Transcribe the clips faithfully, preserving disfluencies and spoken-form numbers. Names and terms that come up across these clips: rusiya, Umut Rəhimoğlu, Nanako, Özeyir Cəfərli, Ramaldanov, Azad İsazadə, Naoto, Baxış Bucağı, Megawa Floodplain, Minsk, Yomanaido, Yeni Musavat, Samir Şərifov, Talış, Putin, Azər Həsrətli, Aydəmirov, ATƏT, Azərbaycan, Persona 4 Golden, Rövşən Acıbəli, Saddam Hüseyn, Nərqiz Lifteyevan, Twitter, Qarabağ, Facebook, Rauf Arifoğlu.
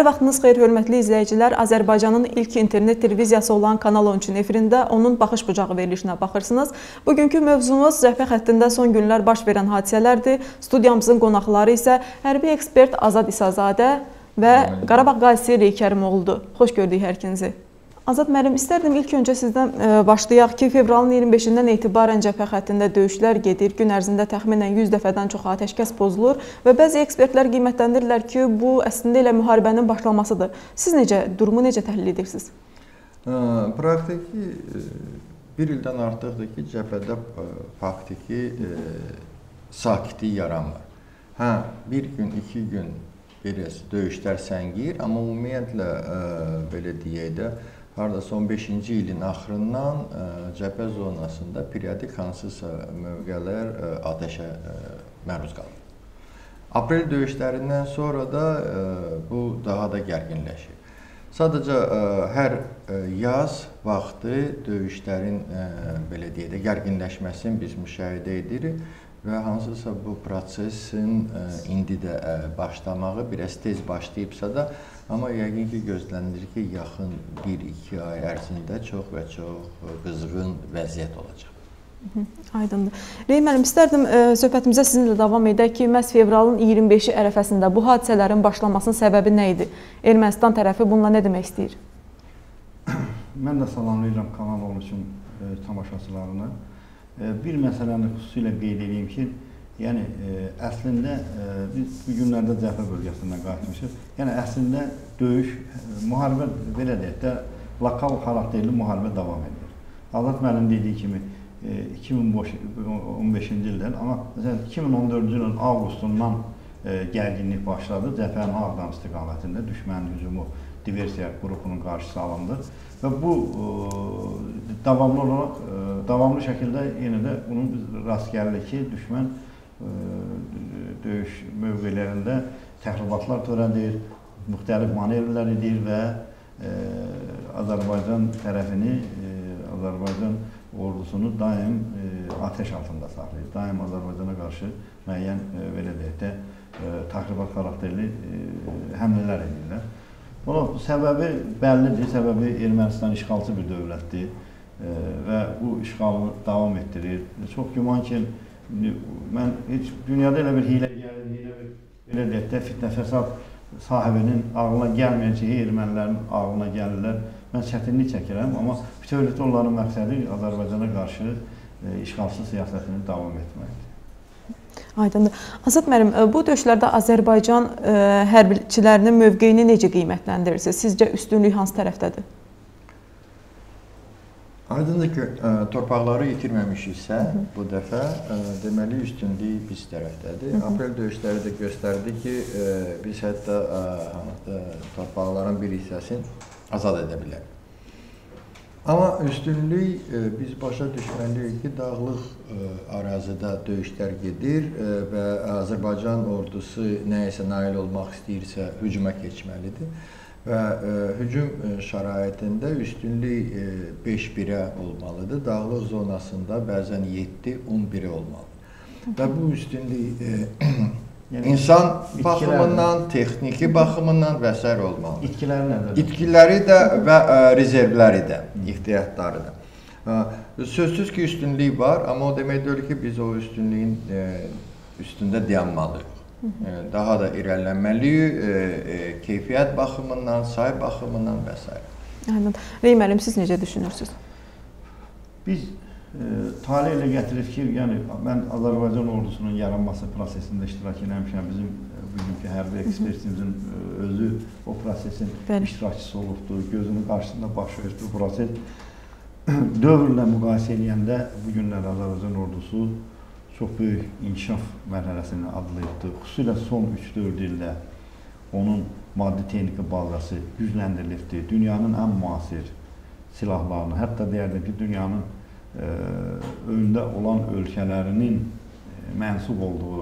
Hər vaxtınız xeyir, hörmətli izləyicilər. Azərbaycanın ilk internet televiziyası olan Kanal on üçün efirində onun baxış bucağı verilişinə baxırsınız. Bugünkü mövzumuz cəbhə xəttində son günlər baş verən hadisələrdir. Studiyamızın qonaqları isə hərbi ekspert Azad İsazadə və Qarabağ qazisi Rey Kərimoğludur. Xoş gördük hər ikinizi. Azad müəllim, istərdim ilk öncə sizdən başlayaq ki, fevralın iyirmi beşindən etibarən cəbhə xəttində döyüşlər gedir. Gün ərzində təxminən yüz dəfədən çox atəşkəs pozulur və bəzi ekspertlər qiymətləndirirlər ki, bu əslində elə müharibənin başlamasıdır. Siz necə, durumu necə təhlil edirsiniz? Praktiki bir ildən artıqdır ki, cəbhədə faktiki sakitlik yaranmır. Hə, bir gün, iki gün döyüşlər səngir, amma ümumiyyətlə, belə deyək də, haradasa on beşinci ilin axırından cəbhə zonasında periodik hansısa mövqələr atəşə məruz qalır. Aprel döyüşlərindən sonra da bu daha da gərginləşir. Sadəcə hər yaz vaxtı döyüşlərin belə deyə də gərginləşməsini biz müşahidə edirik və hansısa bu prosesin indi də başlamağı biraz tez başlayıbsa da, amma yəqin ki, gözlənilir ki, yaxın bir iki ay ərzində çox və çox qızğın vəziyyət olacaq. Aydındır. Rey müəllim, istərdim söhbətimizə sizinlə davam edək ki, məhz fevralın iyirmi beşi ərəfəsində bu hadisələrin başlamasının səbəbi nə idi? Ermənistan tərəfi bununla nə demək istəyir? Mən də salamlayıram Kanal on üçün tamaşaçılarını. Bir məsələni xüsusilə qeyd edeyim ki, yəni, əslində, biz bu günlərdə cəbhə bölgəsindən qayıtmışıq. Yəni, əslində, döyüş, müharibə, belə deyək də, lokal xarakterli müharibə davam edir. Azad müəllim dediyi kimi, iki min on beşinci ildən, amma iki min on dördüncü ilin avqustundan gərginlik başladı. Cəbhənin Ağdam istiqamətində düşmənin hücumu diversiya qrupunun qarşısı alındı və bu davamlı olaraq, davamlı şəkildə yenə də bunun biz rast gəlirik ki, düşmən döyüş mövqelərində təxribatlar törədir, müxtəlif manevrlər edir və Azərbaycan tərəfini, Azərbaycan ordusunu daim ateş altında saxlayır. Daim Azərbaycana qarşı müəyyən, belə deyək də, təxribat xarakterli həmlələr edirlər. Bunun səbəbi bəllidir, səbəbi Ermənistan işğalçı bir dövlətdir və bu işğalı davam etdirir. Çox güman ki, mən heç dünyada elə bir hiləgər, fitnə-fəsad sahibinin ağına gəlməyəcəyi ermənilərin ağına gəlirlər. Mən çətinlik çəkirəm, amma bütövlükdə onların məqsədi Azərbaycana qarşı işğalçı siyasətini davam etməkdir. Aydındır. Azad müəllim, bu döyüşlərdə Azərbaycan hərbiçilərinin mövqeyini necə qiymətləndirirsiniz? Sizcə üstünlük hansı tərəfdədir? Aydındır ki, torpaqları itirməmişiksə, bu dəfə deməli üstünlük biz tərəfdədir. Aprel döyüşləri də göstərdi ki, biz hətta torpaqların bir hissəsini azad edə bilərik. Amma üstünlük biz başa düşməliyik ki, dağlıq ərazidə döyüşlər gedir və Azərbaycan ordusu nəyəsə nail olmaq istəyirsə hücuma keçməlidir. Və hücum şəraitində üstünlük beş birə olmalıdır, dağlıq zonasında bəzən yeddi on birə olmalıdır. Və bu üstünlük insan baxımından, texniki baxımından və s. olmalıdır. İtkiləri nədir? İtkiləri də və rezervləri də, ehtiyatları da. Sözsüz ki, üstünlük var, amma o demək deyil ki, biz o üstünlüyün üstündə dayanmalıyıq. Daha da irəlilənməli, keyfiyyət baxımından, say baxımından və s. Rey müəllim, siz necə düşünürsünüz? Biz talih ilə gətirir ki, mən Azərbaycan ordusunun yaranması prosesində iştirak eləmişəm. Bizim bugünkü hərbi ekspertimizin özü o prosesin iştirakçısı olubdur, gözünün qarşısında baş verdi. Bu proses dövrlə müqayisə eləyəndə bu günlər Azərbaycan ordusu çox böyük inkişaf mərhələsini adlayıbdır. Xüsusilə son üç dörd ildə onun maddi-texniki bazası gücləndirilibdir. Dünyanın ən müasir silahlarını, hətta deyərdim ki, dünyanın önündə olan ölkələrinin mənsub olduğu,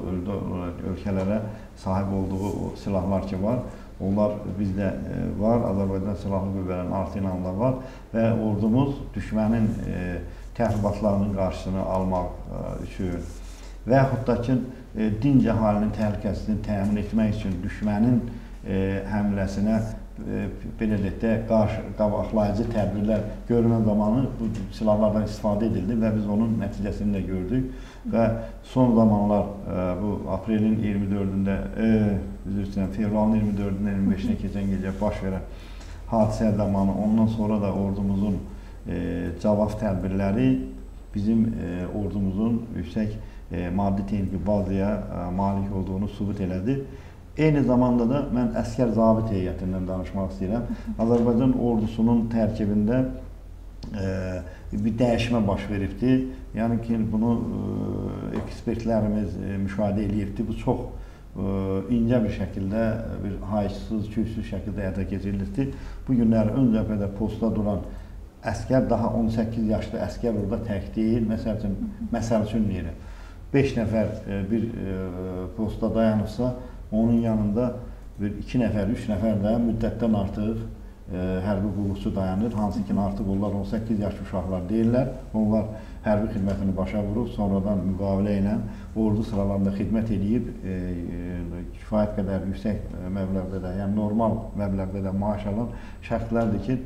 ölkələrə sahib olduğu silahlar ki var, onlar bizdə var, Azərbaycan silahlı qüvvələrinin arsenalında var və ordumuz düşmənin təxribatlarının qarşısını almaq üçün və yaxud da ki, dinc əhalinin təhlükəsini təmin etmək üçün düşmənin həmləsinə belə deyək də qarşı-qabaqlayıcı tədbirlər görmə zamanı bu silahlardan istifadə edildi və biz onun nəticəsini də gördük və son zamanlar bu aprelin iyirmi dördündə fevralın iyirmi dördündən iyirmi beşinə keçən gecə baş verən hadisə zamanı ondan sonra da ordumuzun cavab tədbirləri bizim ordumuzun yüksək maddi texniki bazaya malik olduğunu sübut elədi. Eyni zamanda da mən əskər zabit heyətindən danışmaq istəyirəm. Azərbaycan ordusunun tərkibində e, bir dəyişmə baş veribdi. Yəni ki, bunu e, ekspertlərimiz e, müşahidə edibdi. Bu çox e, incə bir şəkildə, bir hayçsız, küysüz şəkildə həyata keçirildi. Bu günlər ön cəbhədə postda duran əskər, daha on səkkiz yaşlı əskər orada tək deyil, məsəl üçün, məsəl üçün deyirəm. beş nəfər e, bir e, postda dayanırsa, onun yanında iki nəfər, üç nəfər də müddətdən artıq e, hərbi qulluqçu dayanır. Hansı ki, artıq onlar on səkkiz yaş uşaqlar deyirlər. Onlar hərbi xidmətini başa vurub, sonradan müqavilə ilə ordu sıralarında xidmət edib, e, e, kifayət qədər yüksək məbləğdə də, yəni normal məbləğdə də maaş alan şərtlərdir ki,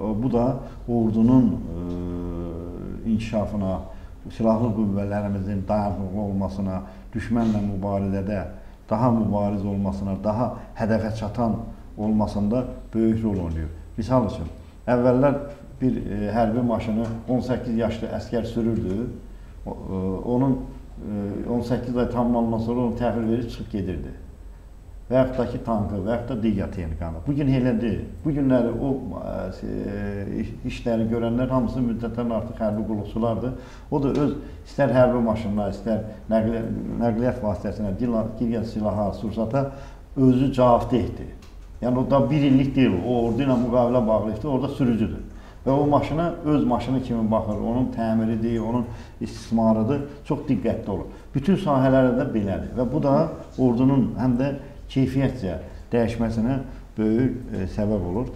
o, bu da ordunun e, inkişafına, silahlı qüvvələrimizin dayanıqlı olmasına, düşmənlə mübarizədə daha mübariz olmasına, daha hədəfə çatan olmasında böyük rol oynayır. Misal üçün, əvvəllər bir e, hərbi maşını on səkkiz yaşlı əskər sürürdü, o, e, onun e, on səkkiz ay tamamlanma sonra onu təhvil verib çıxıb gedirdi. Və yaxud da ki, tankı, və yaxud da digər texnikanı. Bugün elə deyil. Bugünləri o e, işləri görənlər hamısı müddətdən artıq hərbi qulluqçulardır. O da öz istər hərbi maşınına, istər nəqliyyat, nəqliyyat vasitəsinə, digər silaha, sursata özü cavabdehdir. Yəni, o da bir illik deyil. O, ordu ilə müqavilə bağlayıbdır, orada sürücüdür. Və o maşına öz maşını kimi baxır, onun təmiridir, onun istismarıdır, çox diqqətli olur. Bütün sahələrdə də belədir və bu da ordunun həm də keyfiyyətcə dəyişməsinə böyük e, səbəb olur.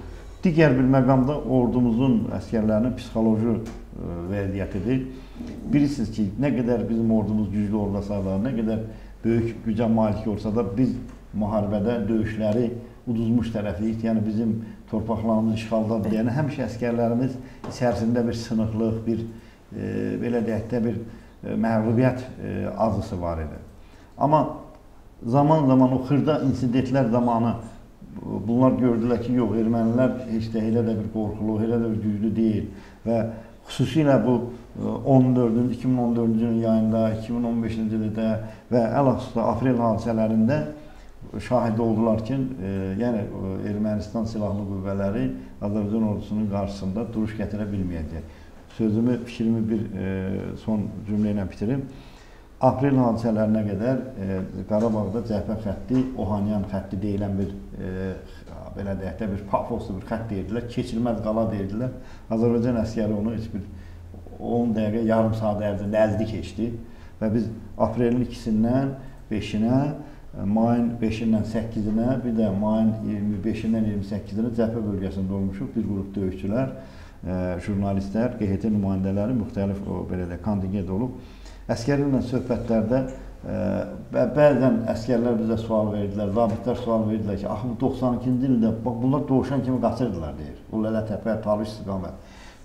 Digər bir məqamda ordumuzun əskərlərinin psixoloji e, vəziyyətidir. Bilirsiniz ki, nə qədər bizim ordumuz güclü olsa da, nə qədər böyük gücə malik olsa da, biz müharibədə döyüşləri uduzmuş tərəfiyik. Yəni bizim torpaqlarımız işğaldadır. Yəni həmişə əskərlərimiz içərisində bir sınıqlıq, bir e, belə deyək də bir e, məğlubiyyət e, arzusu var idi. Amma zaman-zaman o xırda insidentlər zamanı bunlar gördülər ki, yox, ermənilər heç də elə də bir qorxulu, elə də bir güclü deyil və xüsusilə bu iyirmi on dördüncü yayında, iki min on beşinci ildə və əlhəsrətlə aprel hadisələrində şahid oldular ki, e, yəni Ermənistan silahlı qüvvələri Azərbaycan ordusunun qarşısında duruş gətirə bilməyəcək. Sözümü, fikrimi bir e, son cümlə ilə bitirim. Aprel hadisələrinə qədər e, Qarabağda cəbhə xətti, Ohaniyan xətti deyilən bir, e, belə deyək də, bir pafoslu bir xətt deyirdilər, keçilməz qala deyirdilər. Azərbaycan əsgəri onu heç bir on dəqiqə, yarım saat ərzində əzdi keçdi və biz aprelin ikisindən beşinə, mayın beşindən səkkizinə, bir də mayın iyirmi beşindən iyirmi səkkizinə cəbhə bölgəsində olmuşuq bir qrup döyüşçülər, e, jurnalistlər, Q H T nümayəndələri müxtəlif o, belə də kontingent olub. Əskərlərlə söhbətlərdə ə, bəzən əskərlər bizə sual verdilər, zabitlər sual verdilər ki, axı bu doxsan ikinci ildə bax, bunlar doğuşan kimi qaçırdılar, deyir. O Lələtəpə, Talış istiqamət.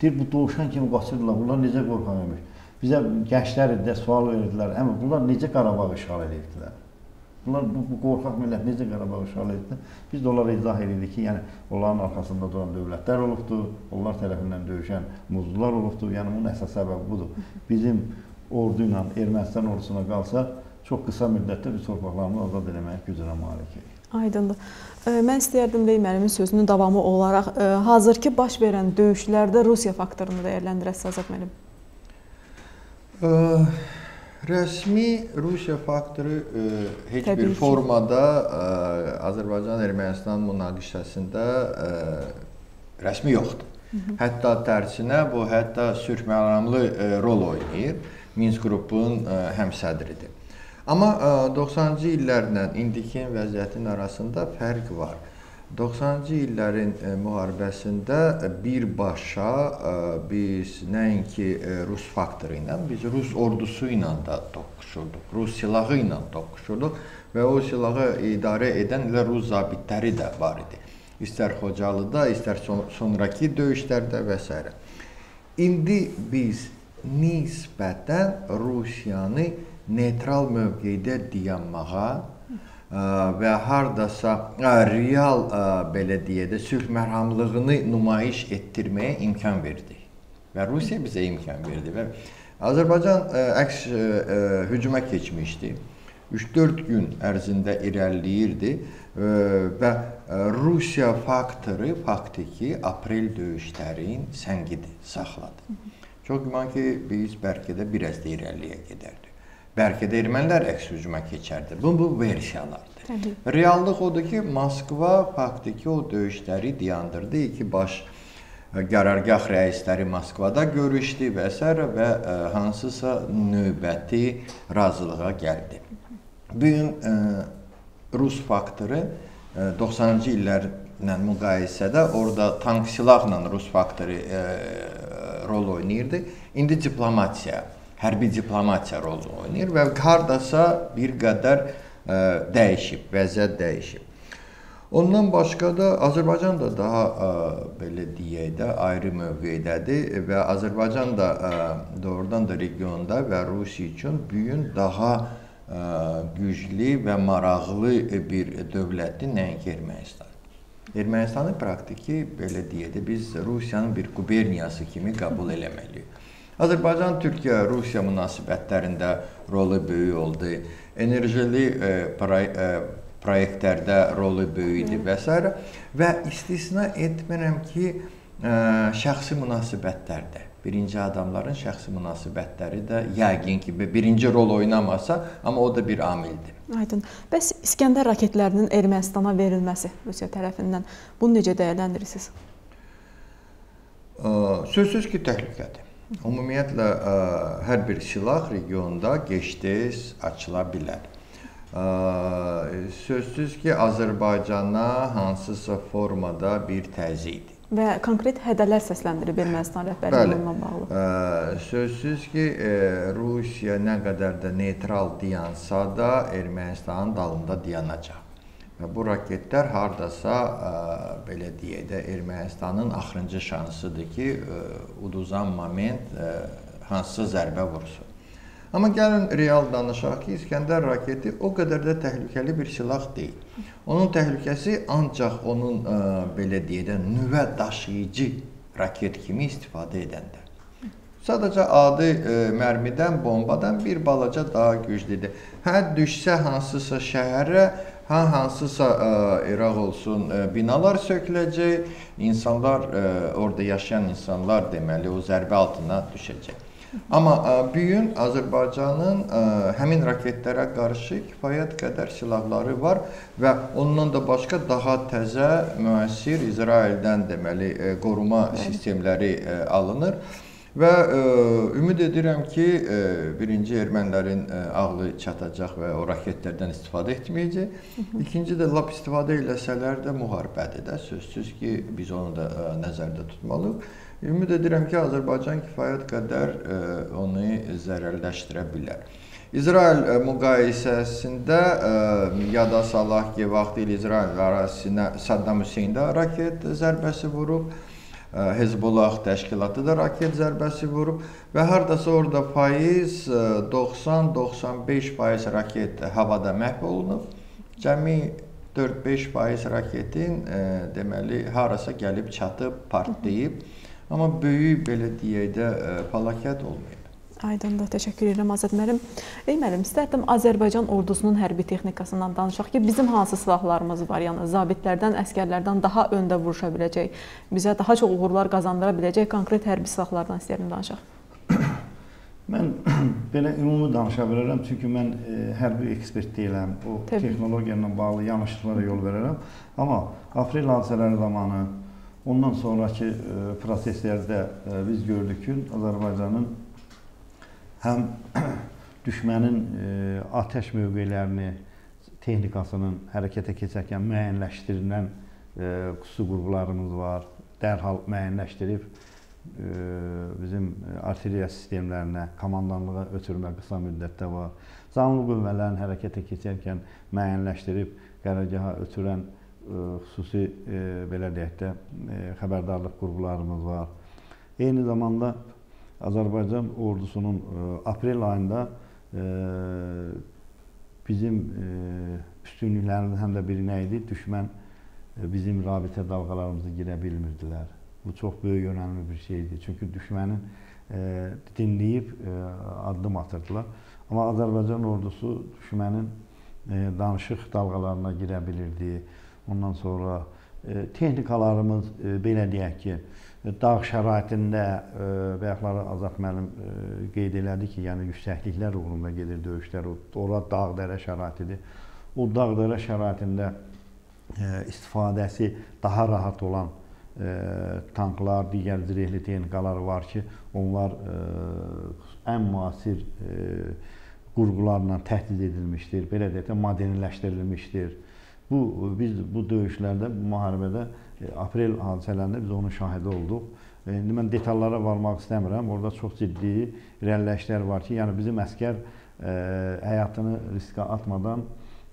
Deyir, bu doğuşan kimi qaçırdılar, bunlar necə qorxan imiş. Bizə gənclər də sual verdilər, əmi bunlar necə Qarabağ işğal edibdilər? Bunlar bu, bu qorxaq millət necə Qarabağ işğal edibdilər? Biz də onlara izah edirdik ki, yəni, onların arxasında duran dövlətlər olubdur, onlar tərəfindən döyüşən muzlular olubdur, yəni bunun əsas səbəbi budur. Bizim orduyla, Ermənistan ordusuna qalsa, çox qısa müddətdə biz torpaqlarımızı azad eləməyə gücünə malikik. Aydındır. Mən istəyərdim Rey müəllimin sözünün davamı olaraq, hazır ki, baş verən döyüşlərdə Rusiya faktorunu dəyərləndirəsiz, Azad müəllim. Rəsmi Rusiya faktoru heç Təbii bir formada Azərbaycan-Ermənistan münaqişəsində rəsmi yoxdur. Hı -hı. Hətta tərsinə bu, hətta sülh məramlı rol oynayır. Minsk qrupunun həmsədridir. Amma doxsanıncı illərlə indiki vəziyyətin arasında fərq var. doxsanıncı illərin müharibəsində birbaşa biz nəinki Rus faktoru ilə, biz Rus ordusu ilə də toqquşurduq, Rus silahı ilə toqquşurduq və o silahı idarə edən ilə Rus zabitləri də var idi. İstər Xocalıda, istər sonraki döyüşlərdə və s. İndi biz nisbətən Rusiyanı neytral mövqeydə dayanmağa və haradasa real belediyədə sülh mərhamlığını nümayiş etdirməyə imkan verdi. Və Rusiya bizə imkan verdi. Və Azərbaycan əks hücuma keçmişdi. üç dörd gün ərzində irəliləyirdi və Rusiya faktoru faktiki aprel döyüşlərin səngidi, saxladı. Çox güman ki, biz bəlkə də biraz da irəliyə gedərdik. Bəlkə də ermənilər əks hücuma keçərdir. Bu, bu versiyalardır. Reallıq odur ki, Moskva faktiki o döyüşləri dayandırdı. İki baş qərargah rəisləri Moskvada görüşdü və s. və hansısa növbəti razılığa gəldi. Bugün Rus faktoru doxsanıncı illərlə müqayisədə orada tank silahla Rus faktoru rol oynayırdı. İndi diplomatiya. Hərbi diplomatiya rolu oynayır və hardasa bir qədər dəyişib, vəziyyət dəyişib. Ondan başqa da Azərbaycan da daha, belə deyək də, ayrı mövqeydədir və Azərbaycan da doğrudan da regionda və Rusiya üçün bugün daha güclü və maraqlı bir dövlətdir, nəinki Ermənistan. Ermənistanı praktiki, belə deyək də, biz Rusiyanın bir quberniyası kimi qəbul eləməliyik. Azərbaycan-Türkiyə-Rusiya münasibətlərində rolu böyük oldu, enerjili proyektlərdə rolu böyük idi və s. Və istisna etmirəm ki, şəxsi münasibətlərdə, birinci adamların şəxsi münasibətləri də yəqin ki, birinci rol oynamasa, amma o da bir amildir. Aydın. Bəs İskəndər raketlərinin Ermənistana verilməsi Rusiya tərəfindən, bunu necə dəyərləndirirsiniz? Sözsüz ki, təhlükədir. Ümumiyyətlə, hər bir silah regionda gec-tez açıla bilər. Sözsüz ki, Azərbaycana hansısa formada bir təzyiqdir. Və konkret hədələr səsləndirib Ermənistan rəhbərliyi ilə bağlı. Sözsüz ki, Rusiya nə qədər də neytral dayansa da Ermənistanın dalında dayanacaq. Və bu raketlər haradasa, belə deyək də, Ermənistanın axırıncı şansıdır ki, uduzan moment hansısa zərbə vursun. Amma gəlin, real danışaq ki, İskəndər raketi o qədər də təhlükəli bir silah deyil. Onun təhlükəsi ancaq onun, belə deyək də, nüvə daşıyıcı raket kimi istifadə edəndə. Sadəcə adı mərmidən, bombadan bir balaca daha güclüdür. Hə, düşsə hansısa şəhərə, hansısa İraq olsun, binalar söküləcək, insanlar, orada yaşayan insanlar deməli, o zərbə altına düşəcək. Amma bugün Azərbaycanın həmin raketlərə qarşı kifayət qədər silahları var və ondan da başqa daha təzə müəssir İsraildən deməli, qoruma sistemləri alınır. Və ümid edirəm ki, birinci ermənilərin ağlı çatacaq və o raketlərdən istifadə etməyəcək. İkinci də, lap istifadə eləsələr də müharibədir də, sözsüz ki, biz onu da nəzərdə tutmalıyıq. Ümid edirəm ki, Azərbaycan kifayət qədər onu zərərləşdirə bilər. İsrail müqayisəsində yada salaq ki, vaxtı ilə İsrail ərazisinə Saddam Hüseyn də raket zərbəsi vurub. Hezbollah təşkilatı da raket zərbəsi vurub və haradasa orada faiz, doxsan doxsan beş faiz raket havada məhv olunub, cəmi dörd beş faiz raketin deməli, harasa gəlib çatıb, partlayıb, amma böyük, belə deyək də, fəlakət olmayıb. Aydın da, təşəkkür edirəm Azad müəllim. Ey müəllim, istərdim Azərbaycan ordusunun hərbi texnikasından danışaq ki, bizim hansı silahlarımız var, yəni zabitlərdən, əskərlərdən daha öndə vuruşa biləcək, bizə daha çox uğurlar qazandıra biləcək konkret hərbi silahlardan istəyirəm danışaq. Mən belə ümumi danışa bilərəm, çünki mən hərbi ekspert deyiləm, o texnologiyanla bağlı yanlışlıqlara yol verərəm. Amma aprel hadisələri zamanı, ondan sonraki proseslərdə biz gördük ki, Azərbaycanın həm düşmənin atəş mövqelərini, texnikasının hərəkətə keçərkən müəyyənləşdirilən xüsusi qurğularımız var. Dərhal müəyyənləşdirib bizim artilleriya sistemlərinə komandanlığa ötürmə qısa müddətdə var. Canlı qüvvələrin hərəkətə keçərkən müəyyənləşdirib qərargaha ötürən xüsusi belə deyək də xəbərdarlıq qurğularımız var. Eyni zamanda Azərbaycan ordusunun aprel ayında bizim üstünlüklərimizin həm də biri nə idi? Düşmən bizim rabitə dalğalarımızı girə bilmirdilər. Bu çox böyük önəmli bir şeydir. Çünki düşmənin dinləyib addım atırdılar. Amma Azərbaycan ordusu düşmənin danışıq dalğalarına girə bilirdi. Ondan sonra texnikalarımız belə deyək ki, dağ şəraitində bayaqları Azad müəllim qeyd elədi ki, yəni yüksəkliklər uğrunda gedir döyüşlər, ora dağ-dərə şəraitidir. O dağ-dərə şəraitində istifadəsi daha rahat olan tanklar, digər zirehli texnikalar var ki, onlar ən müasir qurğularla təhdiz edilmişdir, belə deyək də moderniləşdirilmişdir. Biz bu döyüşlərdə, bu müharibədə, aprel hadisələrində biz onun şahidi olduq. İndi mən detallara varmaq istəmirəm. Orada çox ciddi irəliləyişlər var ki, yəni bizim əskər həyatını riskə atmadan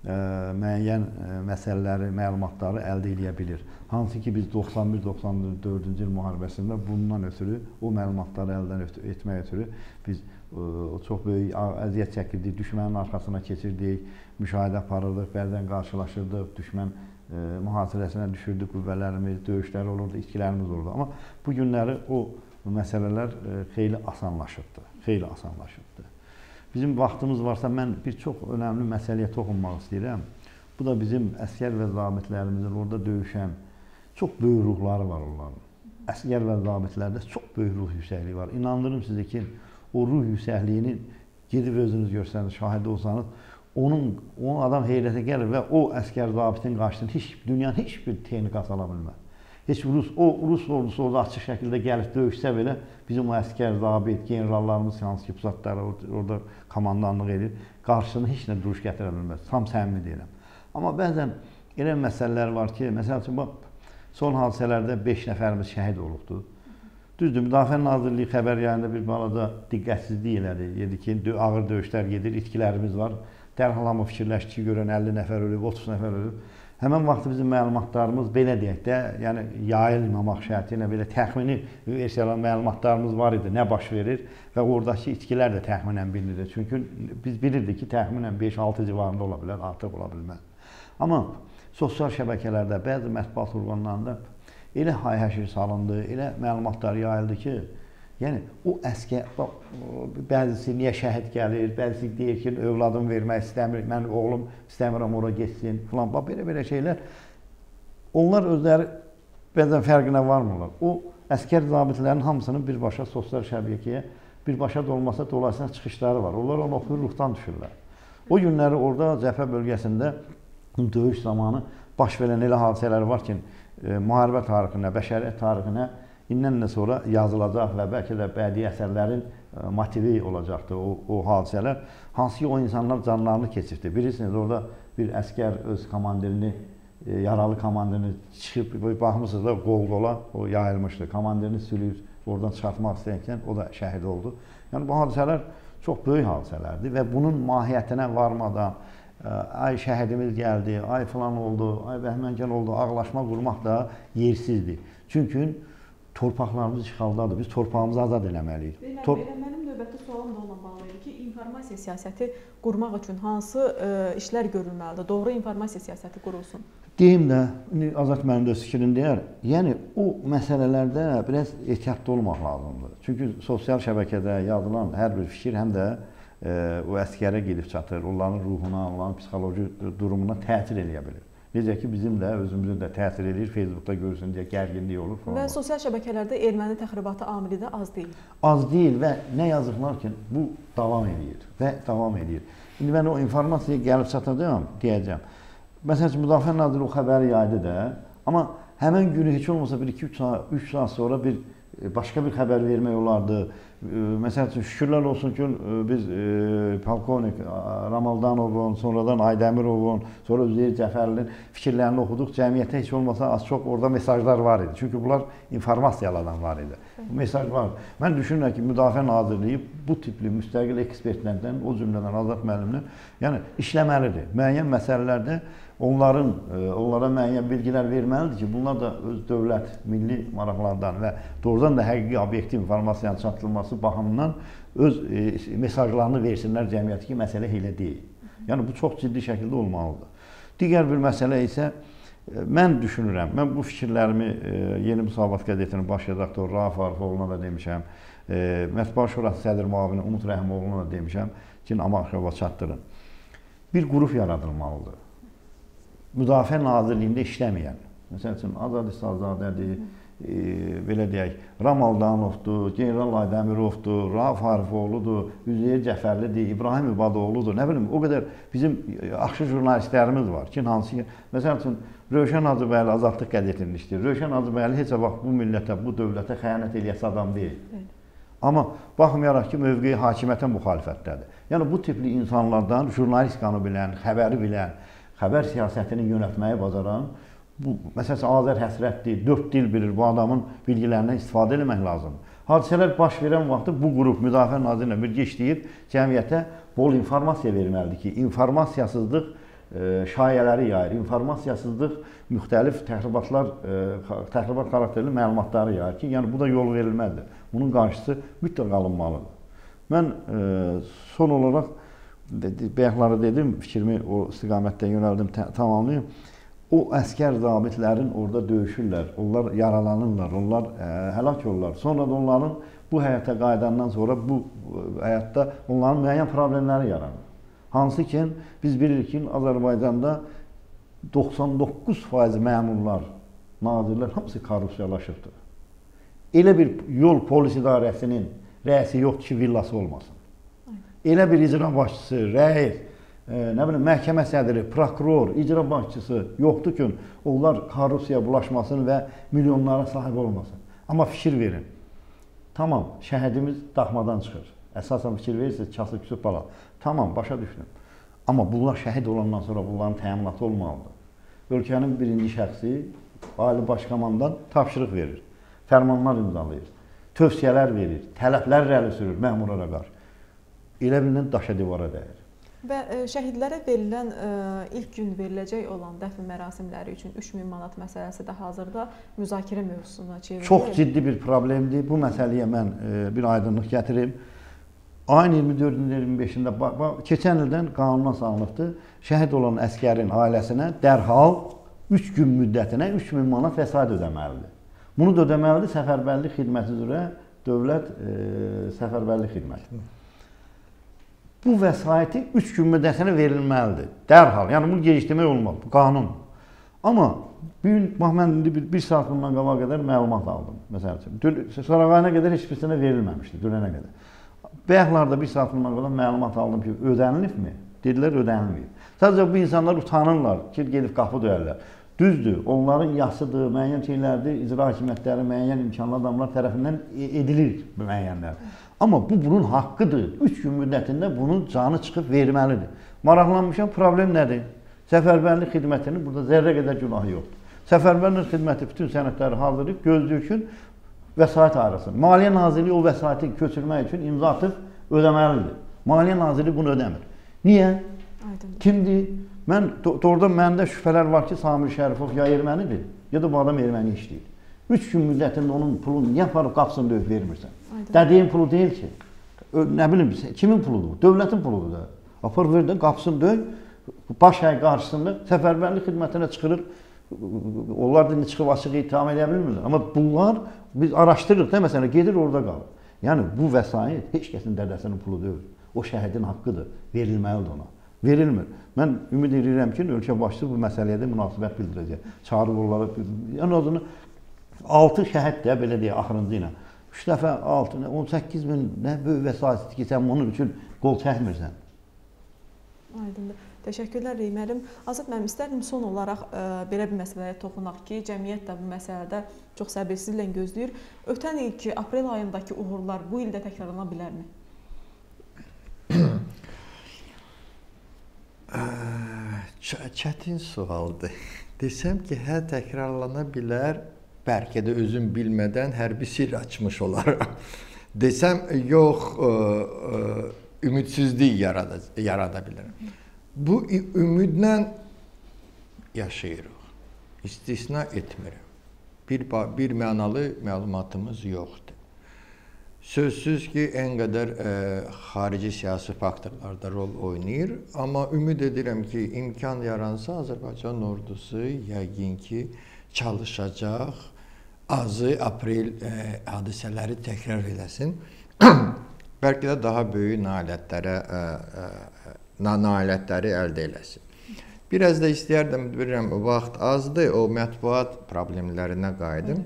müəyyən məsələləri, məlumatları əldə edə bilir. Hansı ki, biz doxsan bir doxsan dördüncü il müharibəsində bundan ötürü, o məlumatları əldə etmək ötürü biz çox böyük əziyyət çəkirdik, düşmənin arxasına keçirdik, müşahidə aparırdıq, bəzən qarşılaşırdıq, düşmən mühasirəsinə düşürdü qüvvələrimiz, döyüşləri olurdu, itkilərimiz olurdu. Amma bu günləri o məsələlər xeyli asanlaşıbdır, xeyli asanlaşıbdır. Bizim vaxtımız varsa, mən bir çox önəmli məsələyə toxunmaq istəyirəm. Bu da bizim əsgər və zabitlərimizin orada döyüşən çox böyük ruhları var onların. Əsgər və zabitlərdə çox böyük ruh yüksəkliyi var. İnandırım sizə ki, o ruh yüksəkliyini gedib özünüz görsəniz, şahidi olsanız, onun adam heyrətə gəlir və o əskər zabitin qarşısını dünyanın heç bir texnikası ala bilməz. Heç Rus ordusu orada açıq şəkildə gəlib döyüşsə belə, bizim o əskər zabit, generallarımız, hansı ki, pusatları orada komandanlıq edir, qarşısını heç nə duruş gətirə bilməz. Tam səmimi deyirəm. Amma bəzən elə məsələlər var ki, məsəl üçün, son hadisələrdə beş nəfərimiz şəhid olubdur. Düzdür, Müdafiə Nazirliyi xəbər yayında bir balaca diqqətsizlik elədi. Dedi ki, ağır döyüşlər gedir, itkilərimiz var. Dərhal hamı fikirləşdi ki, görən əlli nəfər ölüb, otuz nəfər ölüb. Həmən vaxtı bizim məlumatlarımız belə deyək də, yəni yayılmamaq şərti ilə belə təxmini versiyalar məlumatlarımız var idi, nə baş verir və oradakı itkilər də təxminən bilinir. Çünki biz bilirdik ki, təxminən beş altı civarında ola bilər, artıq ola bilməz. Amma sosial şəbəkələrdə, bəzi mətbuat orqanlarında elə hay-həşir salındı, elə məlumatlar yayıldı ki, yəni, o əskər, bəzisi niyə şəhid gəlir, bəzisi deyir ki, övladımı vermək istəmir, mən oğlum istəmirəm, ora geçsin, filan, bax, belə-belə şeylər. Onlar özləri bəzən fərqinə varmırlar. O əskər zabitlərinin hamısının birbaşa sosial şəbəkəyə, birbaşa dolmasa dolayısına çıxışları var. Onlar onu oxuyur, ruhdan düşürlər. O günləri orada cəbhə bölgəsində döyüş zamanı baş verən elə hadisələr var ki, müharibə tarixinə, bəşəriyyət tarixinə indən də sonra yazılacaq və bəlkə də bədii əsərlərin motivi olacaqdır o hadisələr. Hansı ki, o insanlar canlarını keçirdi. Bilirsiniz, orada bir əskər öz komandirini, yaralı komandirini çıxıb, baxmışsınız da qol-qola o yayılmışdı. Komandirini sülüyüb, oradan çıxartmaq istəyənkən o da şəhid oldu. Yəni, bu hadisələr çox böyük hadisələrdir və bunun mahiyyətinə varmadan, ay şəhidimiz gəldi, ay filan oldu, ay bəhməngən oldu, ağlaşma qurmaq da yersizdir. Çünki torpaqlarımız işğaldadır. Biz torpağımızı azad eləməliyik. Mənim növbəti sualım da onunla bağlı idi ki, informasiya siyasəti qurmaq üçün hansı işlər görülməlidir? Doğru informasiya siyasəti qurulsun. Deyim də, Azad mənim də öz fikrini deyər. Yəni, o məsələlərdə biraz ehtiyatlı olmaq lazımdır. Çünki sosial şəbəkədə yazılan hər bir fikir həm də o əskərə gedib çatır, onların ruhuna, onların psixoloji durumuna təsir eləyə bilir. Necə ki, bizim də, özümüzün də təsir edir, Facebookda görürsün, deyə gərginlik olur. Və sosial şəbəkələrdə erməni təxribatı amili də az deyil. Az deyil və nə yazıqlar ki, bu davam edir və davam edir. İndi mən o informasiyaya gəlib çatacağım, deyəcəm. Məsəl üçün, Müdafiə Nazirliyi o xəbəri yaydı da, amma həmən günü heç olmasa bir iki üç saat sonra bir başqa bir xəbər vermək olardı. Məsəl üçün, şükürlər olsun ki, biz polkovnik Ramaldanovun, sonradan Aydəmirovun, sonra Özeyir Cəxərlinin fikirlərini oxuduq. Cəmiyyətə heç olmasa az çox orada mesajlar var idi. Çünki bunlar informasiyalardan var idi. Mesaj var. Mən düşünürəm ki, Müdafiə Nazirliyi bu tipli müstəqil ekspertlərdən, o cümlədən Azad müəllimdən, yəni işləməlidir. Müəyyən məsələlərdə onların, onlara müəyyən bilgilər verməlidir ki, bunlar da öz dövlət, milli maraqlardan və doğrudan da həqiqi obyektiv informasiyanın çatdırılması baxımından öz mesajlarını versinlər cəmiyyətə ki, məsələ elə deyil. Yəni, bu çox ciddi şəkildə olmalıdır. Digər bir məsələ isə, mən düşünürəm, mən bu fikirlərimi Yeni Musavat qəzetinin baş redaktoru Rauf Arifoğluna da demişəm, Mətbuat Şurası sədr müavini Umut Rəhimoğluna da demişəm ki, arxivə çatdırın. Bir qrup yaradılmalıdır. Müdafiə Nazirliyində işləməyən, məsəl üçün, Azad İsazadədir, belə deyək, Ramaldanovdur, General Aydəmirovdur, Rauf Arifoğludur, Özeyir Cəfərlidir, İbrahim Ibadıoğludur, nə bilim, o qədər bizim yaxşı jurnalistlərimiz var ki, hansı ki, məsəl üçün, Rövşən Acıbəli Azadlıq qəzetinin işləyir. Rövşən Acıbəli heç vaxt bu millətə, bu dövlətə xəyanət eləyəsi adam deyil. Amma baxmayaraq ki, mövqeyi hakimiyyətə müxalifətdədir. Yəni, bu tipli insanlardan jurnalist qanı bilən, xəbəri bilən, xəbər siyasətini yönətməyi bacaran, məsələn, Azər Həsrətli, dörd dil bilir, bu adamın bilgilərindən istifadə eləmək lazımdır. Hadisələr baş verən vaxtı bu qrup Müdafiə Nazirlə birgə işləyib, cəmiyyətə bol informasiya verməlidir ki, informasiyasızlıq şayələri yayır, informasiyasızlıq müxtəlif təxribat xarakterli məlumatları yayır ki, yəni bu da yol verilməlidir. Bunun qarşısı mütləq alınmalıdır. Mən son olaraq bəyəklərə dedim, fikrimi o istiqamətdə yönəldim, tamamlayım. O əskər zabitlərin orada döyüşürlər, onlar yaralanırlar, onlar həlak olurlar. Sonra da onların bu həyata qaydandan sonra bu həyatda onların müəyyən problemləri yaranır. Hansı ki, biz bilirik ki, Azərbaycanda doxsan doqquz faiz məmurlar, nazirlər hamısı korrupsiyalaşıbdır. Elə bir yol polis idarəsinin rəisi yoxdur ki, villası olmasın. Elə bir icra başçısı, rəis, məhkəmə sədri, prokuror, icra başçısı yoxdur ki, onlar korrupsiya bulaşmasın və milyonlara sahib olmasın. Amma fikir verin, tamam, şəhidimiz daxmadan çıxır. Əsasən fikir verirsiniz, kası küsüb bala. Tamam, başa düşünün. Amma bunlar şəhid olandan sonra bunların təminatı olmalıdır. Ölkənin birinci şəxsi, Ali Başkomandan tapşırıq verir, fərmanlar imzalayır, tövsiyələr verir, tələblər rəli sürür məmurlara qarşı. Elə bilin, daşa divara dəyir. Və şəhidlərə verilən, ilk gün veriləcək olan dəfn mərasimləri üçün üç min manat məsələsi də hazırda müzakirə mövzusuna çevrilir. Çox ciddi bir problemdir. Bu məsələyə mən bir aydınlıq gətirim. Ayın iyirmi dördündə, iyirmi beşində, keçən ildən qanuna salınıbdır, şəhid olan əskərin ailəsinə dərhal üç gün müddətinə üç min manat vəsait ödəməlidir. Bunu da ödəməlidir səfərbərlik xidməti üzrə dövlət səfərbərlik xidməti. Bu vəsaiti üç gün müddətinə verilməlidir, dərhal. Yəni, bunu gecikdirmək olmaz, bu qanun. Amma mən indi bir saat bundan qabağa qədər məlumat aldım, məsəl üçün. Saraqayına qədər heç birsinə verilməmişdir, dünənə qədər. Bəyəklarda bir saat bundan qabağa məlumat aldım ki, ödənilibmi? Dedilər, ödənilməyib. Sadəcə, bu insanlar utanırlar ki, gedib qapı döyərlər. Düzdür, onların yasıdır, müəyyən şeylərdir, icra hakimiyyətləri, müəyyən imkanlı adamlar tərəfindən edilir müəyyənlər. Amma bu, bunun haqqıdır. Üç gün müddətində bunun canı çıxıb verməlidir. Maraqlanmışam, problem nədir? Səfərbərlik xidmətinin burada zərrə qədər günahı yoxdur. Səfərbərlik xidməti bütün sənədləri hazırlayıb, gözləyir üçün vəsait ayrılsın. Maliyyə Nazirliyi o vəsaiti köçürmək üçün imza atıb ödəməlidir. Maliyyə Nazirliyi bunu ödəmir. Niyə? Kimdir? Orada məndə şübhələr var ki, Samir Şərifov ya ermənidir, ya da bu adam erməni işləyir. Üç gün müddətində onun pulunu yaparıb qapısını döyüb vermirsən. Dədəyin pulu deyil ki, nə bilim, kimin puludur? Dövlətin puludur da. Apar verdən, qapısını döyüb, baş həy qarşısında səfərbərlik xidmətinə çıxırıq. Onlar da çıxıb açıq ittiham edə bilmirlər. Amma bunlar, biz araşdırırıq da, məsələn, gedir orada qalır. Yəni, bu vəsait heç kəsin dədəsinin pulu deyil. O şəhidin haqqıdır, verilməlidir ona. Verilmir. Mən ümid edirəm ki, ölkə başçısı bu məsələyə də münasibət bildirəcək. Çağırıb onları bildirəcək. Yəni, o zaman altı şəhid də, belə deyək, axırıncı ilə. üç dəfə altı, on səkkiz min nə böyük vəsaitdir ki, sən onun üçün qol çəkmirsən. Aydındır. Təşəkkürlər Rey müəllim. Azad müəllim, istərdim son olaraq e, belə bir məsələyə toxunaq ki, cəmiyyət də bu məsələdə çox səbirsizlə gözləyir. Ötən ilki aprel ayındakı uğurlar bu ildə təkrarlana bilərmi? Çətin sualdır. Desəm ki, hə təkrarlana bilər, bəlkə də özüm bilmədən hərbi sirr açmış olaram. Desəm, yox, e, e, ümidsizlik yarada, yarada bilirim. Bu ümidlə yaşayırıq. İstisna etmirəm. Bir, bir mənalı məlumatımız yoxdur. Sözsüz ki, ən qədər e, xarici siyasi faktorlarda rol oynayır. Amma ümid edirəm ki, imkan yaransa Azərbaycan ordusu yəqin ki, çalışacaq, azı aprel e, hadisələri təkrar eləsin. Bəlkə də daha böyük nailiyyətlərə, nailiyyətləri əldə eləsin. Biraz da istəyərdim, bilirəm, vaxt azdır, o mətbuat problemlərinə qayıdım.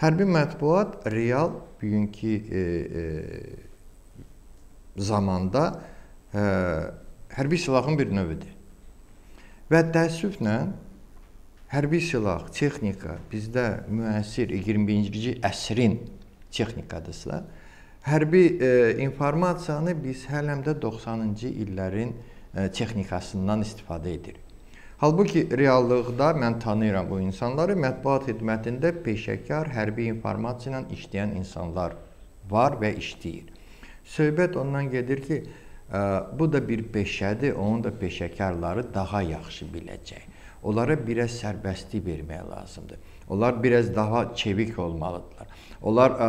Hərbi mətbuat real bugünkü e, e, zamanda e, hərbi silahın bir növüdür. Və təəssüflə hərbi silah, texnika bizdə müəssir iyirmi birinci əsrin texnikadırsa, hərbi e, informasiyanı biz hələm də doxsanıncı illərin e, texnikasından istifadə edirik. Halbuki reallıqda mən tanıyıram bu insanları, mətbuat xidmətində peşəkar hərbi informasiya ilə işləyən insanlar var və işləyir. Söhbət ondan gedir ki, e, bu da bir peşədir, onun da peşəkarları daha yaxşı biləcək. Onlara biraz sərbəstlik vermək lazımdır. Onlar biraz daha çevik olmalıdırlar. Onlar ə,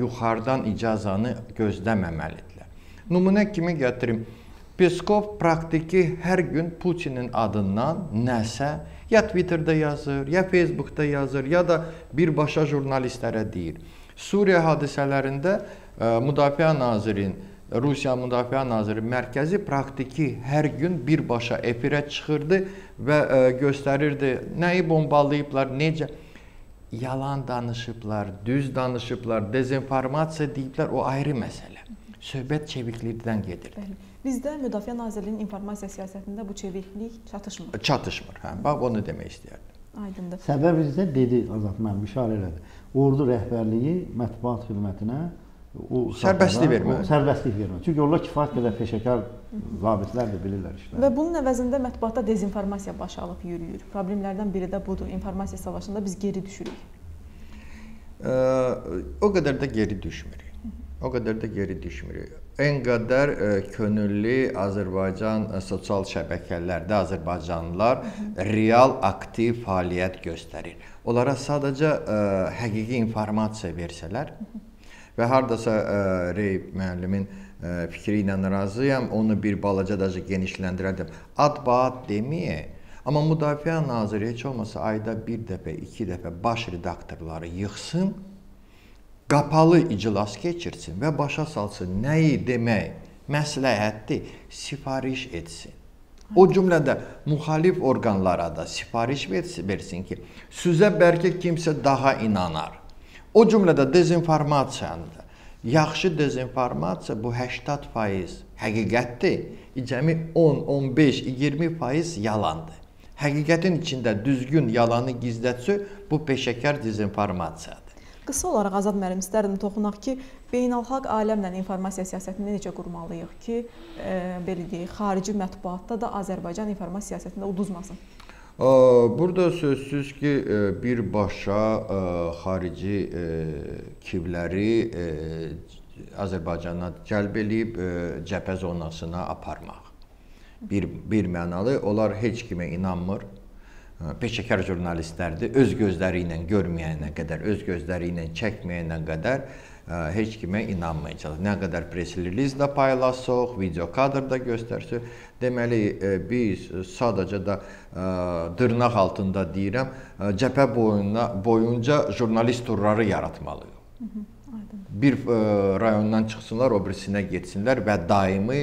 yuxarıdan icazanı gözləməməlidirlər. Nümunə kimi gətirim. Peskov praktiki hər gün Putinin adından nəsə ya Twitter'da yazır, ya Facebook'da yazır, ya da birbaşa jurnalistlərə deyir. Suriya hadisələrində ə, Müdafiə Nazirin, Rusiya Müdafiə Naziri Mərkəzi praktiki hər gün birbaşa efirə çıxırdı və ə, göstərirdi nəyi bombalayıblar, necə. Yalan danışıblar, düz danışıblar, dezinformasiya deyiblər, o ayrı məsələ. Söhbət çeviklikdən gedir. Bizdə Müdafiə Nazirliyinin informasiya siyasətində bu çeviklik çatışmır. Çatışmır, hə, bax onu demək istəyərdim. Aydındır. Səbəb bizdə dedi, Azad müəllim, işarə elədi. Ordu rəhbərliyi mətbuat xidmətinə sərbəstlik vermək. Sərbəstlik vermək. Çünki onlar kifayət qədər peşəkar zabitlər də bilirlər işlər. Və bunun əvəzində mətbuatda dezinformasiya baş alıb yürüyür. Problemlərdən biri də budur. İnformasiya savaşında biz geri düşürük. E, o qədər də geri düşmürük. O qədər də geri düşmürük. Ən qədər e, könüllü Azərbaycan e, sosial şəbəkələrdə Azərbaycanlılar real aktiv fəaliyyət göstərir. Onlara sadəcə e, həqiqi informasiya versələr, və haradasa e, Rey müəllimin e, fikri ilə razıyam, onu bir balaca daca genişləndirərdim. Ad-baad deməyək, amma Müdafiə Naziri heç olmasa ayda bir dəfə, iki dəfə baş redaktorları yıxsın, qapalı iclas keçirsin və başa salsın nəyi demək, məsləhətdir, sifariş etsin. O cümlədə müxalif orqanlara da sifariş versin ki, sözə bəlkə kimsə daha inanar. O cümlədə dezinformasiyandır. Yaxşı dezinformasiya bu səksən faiz həqiqətdir, cəmi on, on beş, iyirmi faiz yalandır. Həqiqətin içində düzgün yalanı gizlətsə, bu peşəkar dezinformasiyadır. Qısa olaraq Azad müəllim, istərdim toxunaq ki, beynəlxalq aləmlə informasiya siyasətini necə qurmalıyıq ki, e, belə deyək, xarici mətbuatda da Azərbaycan informasiya siyasətində uduzmasın? Burada sözsüz ki, birbaşa xarici kivləri Azərbaycana cəlb eləyib cəbhə zonasına aparmaq. Bir, bir mənalı, onlar heç kimə inanmır. Peşəkar jurnalistlərdir, öz gözləri ilə görməyənə qədər, öz gözləri ilə çəkməyənə qədər heç kimə inanmayacaq. Nə qədər press-release də paylaşıq, video kadr da göstərsək. Deməli, biz sadəcə də dırnaq altında deyirəm, cəbhə boyuna, boyunca jurnalist turları yaratmalıyıq. Bir rayondan çıxsınlar, o birisinə getsinlər və daimi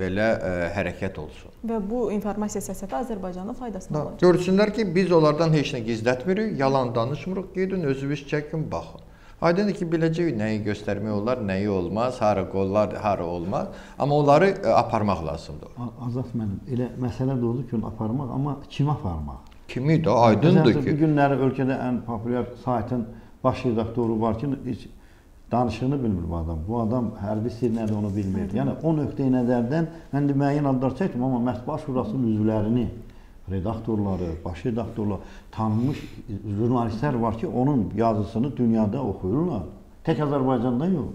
belə hərəkət olsun. Və bu informasiya siyasəti Azərbaycanın faydasına olacaq. Görsünlər ki, biz onlardan heç nə gizlətmirik, yalan danışmırıq, gedin, özünüz çəkin, baxın. Aydındır ki, biləcək nəyi göstərmək olar, nəyi olmaz, hara qollar, hara olmaz. Amma onları aparmaq lazımdır. Azad mənim, elə məsələ də oldu ki, aparmaq, amma kimi aparmaq? Kimi də, aydındır ki. Bu günləri ölkədə ən populyar saytın baş redaktoru var ki, heç danışığını bilmir bu adam. Bu adam hərbi sir nədir onu bilmir. Yəni, o nöqtəyi nəzərdən, mən də müəyyən adlar çəkdim, amma Mətbuat Şurasının üzvlərini, redaktorları, baş redaktorları, tanınmış jurnalistlər var ki, onun yazısını dünyada oxuyurlar. Tək Azərbaycanda yox,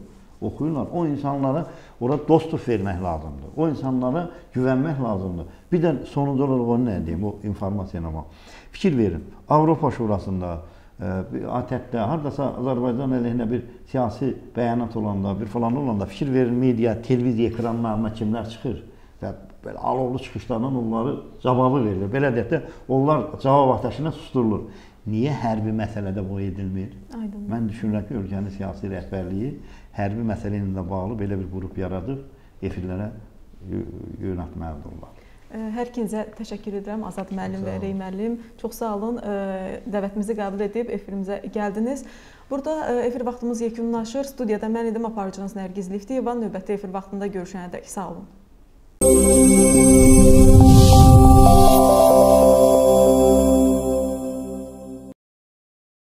oxuyurlar. O insanlara orada dostluq vermək lazımdır. O insanlara güvənmək lazımdır. Bir də sonuncu olaraq o nə deyim, o informasiyana bax. Fikir verin, Avropa Şurasında, ATƏT-də, haradasa Azərbaycan əleyhinə bir siyasi bəyanat olanda, bir falan olanda fikir verin, media, televiziya ekranlarına kimlər çıxır? Belə alovlu çıxışlarından onları cavabı verilir. Belə deyək də, onlar cavab ateşinə susturulur. Niyə hərbi məsələdə bu edilmir? Mən düşünürəm ki, ölkənin siyasi rəhbərliyi hərbi məsələ ilə bağlı belə bir qrup yaradıb, efirlərə yönəltməlidirlər. Hər ikinizə təşəkkür edirəm, Azad müəllim və Rey müəllim. Çox sağ olun, dəvətimizi qəbul edib, efirimizə gəldiniz. Burada efir vaxtımız yekunlaşır. Studiyada mən idim, aparıcınız Nərqiz Lifteyevan. Növbəti efir vaxtında görüşənə dək. Sağ olun.